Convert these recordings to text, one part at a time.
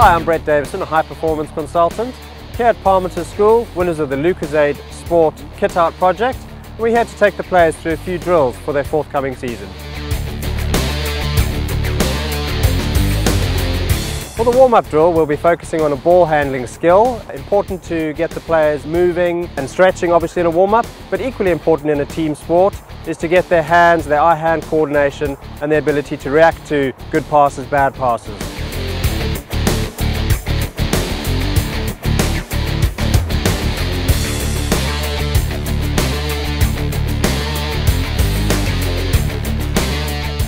Hi, I'm Brett Davison, a high performance consultant. Here at Parmiter's School, winners of the Lucozade Sport Kit Out Project, we're here to take the players through a few drills for their forthcoming season. For the warm-up drill, we'll be focusing on a ball handling skill. Important to get the players moving and stretching, obviously, in a warm-up, but equally important in a team sport is to get their hands, their eye-hand coordination and their ability to react to good passes, bad passes.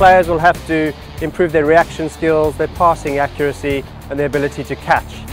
Players will have to improve their reaction skills, their passing accuracy and their ability to catch.